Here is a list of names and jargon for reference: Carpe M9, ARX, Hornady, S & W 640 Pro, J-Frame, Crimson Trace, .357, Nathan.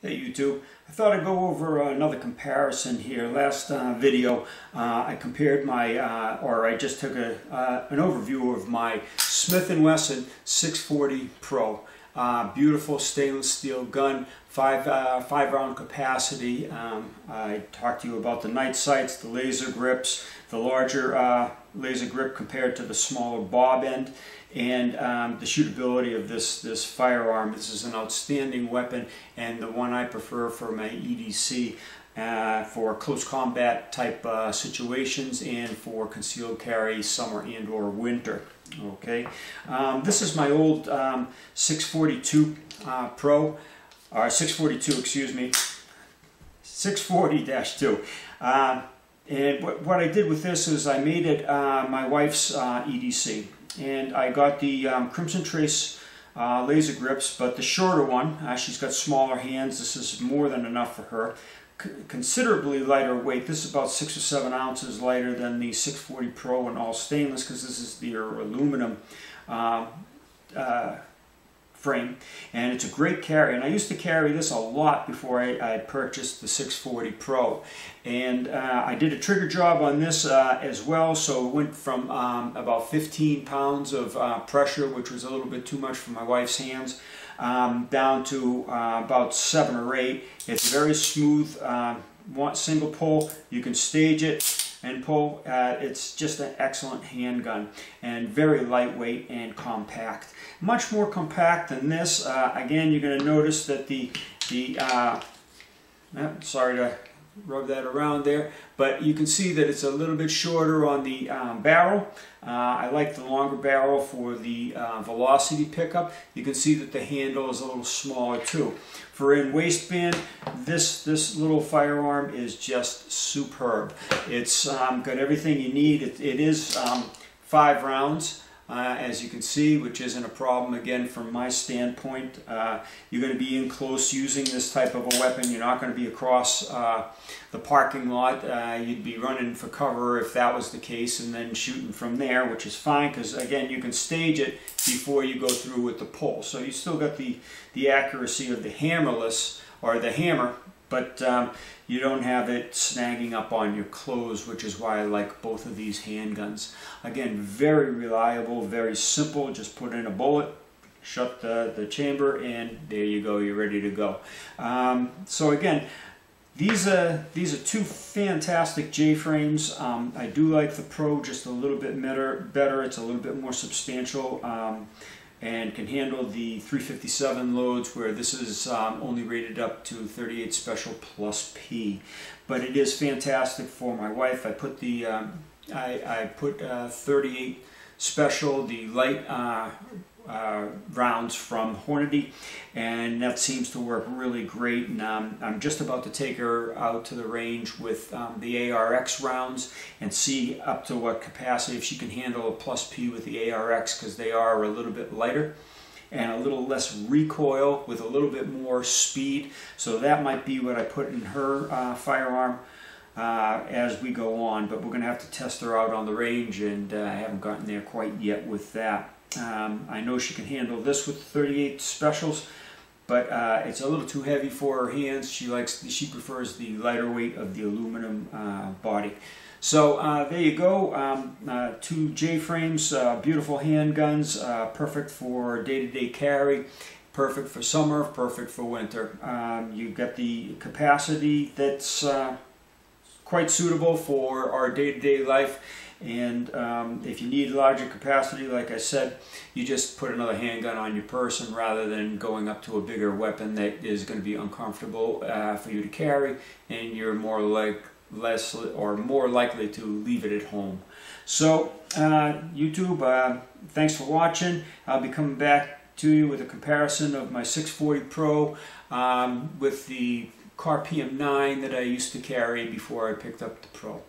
Hey YouTube, I thought I'd go over another comparison here. Last video I compared my, or I just took a, an overview of my Smith & Wesson 640 Pro. Beautiful stainless steel gun, five round capacity. I talked to you about the night sights, the laser grips, the larger laser grip compared to the smaller bob end, and the shootability of this firearm. This is an outstanding weapon and the one I prefer for my EDC for close combat type situations and for concealed carry summer and or winter. Okay, this is my old 640-2. And what I did with this is I made it my wife's EDC, and I got the Crimson Trace laser grips, but the shorter one. She's got smaller hands. This is more than enough for her. Considerably lighter weight. This is about 6 or 7 ounces lighter than the 640 Pro, and all stainless because this is the aluminum frame, and it's a great carry. And I used to carry this a lot before I purchased the 640 Pro, and I did a trigger job on this as well, so it went from about 15 pounds of pressure, which was a little bit too much for my wife's hands, down to about 7 or 8. It's very smooth, single pull. You can stage it and pull. It's just an excellent handgun and very lightweight and compact. Much more compact than this. Again, you're going to notice that sorry to rub that around there, but you can see that it's a little bit shorter on the barrel. I like the longer barrel for the velocity pickup. You can see that the handle is a little smaller too. For in waistband, this little firearm is just superb. It's got everything you need. It is 5 rounds. As you can see, which isn't a problem, again, from my standpoint. You're going to be in close using this type of a weapon. You're not going to be across the parking lot. You'd be running for cover if that was the case, and then shooting from there, which is fine because, again, you can stage it before you go through with the pull. So you still got the accuracy of the hammerless, or the hammer, but you don't have it snagging up on your clothes, which is why I like both of these handguns. Again, very reliable, very simple. Just put in a bullet, shut the chamber, and there you go, you're ready to go. So again, these are two fantastic J-frames. I do like the Pro just a little bit better. It's a little bit more substantial, and can handle the 357 loads, where this is only rated up to 38 special plus P. But it is fantastic for my wife. I put the I put 38 special, the light rounds from Hornady, and that seems to work really great. And I'm just about to take her out to the range with the ARX rounds and see up to what capacity, if she can handle a plus P with the ARX, because they are a little bit lighter and a little less recoil with a little bit more speed. So that might be what I put in her firearm as we go on, but we're gonna have to test her out on the range, and I haven't gotten there quite yet with that. I know she can handle this with 38 specials, but it's a little too heavy for her hands. She prefers the lighter weight of the aluminum body. So there you go, two J-frames, beautiful handguns, perfect for day-to-day carry, perfect for summer, perfect for winter. You've got the capacity that's quite suitable for our day-to-day life. And if you need larger capacity, like I said, you just put another handgun on your person rather than going up to a bigger weapon that is going to be uncomfortable for you to carry, and you're more likely to leave it at home. So YouTube, thanks for watching. I'll be coming back to you with a comparison of my 640 Pro with the Carpe M9 that I used to carry before I picked up the Pro.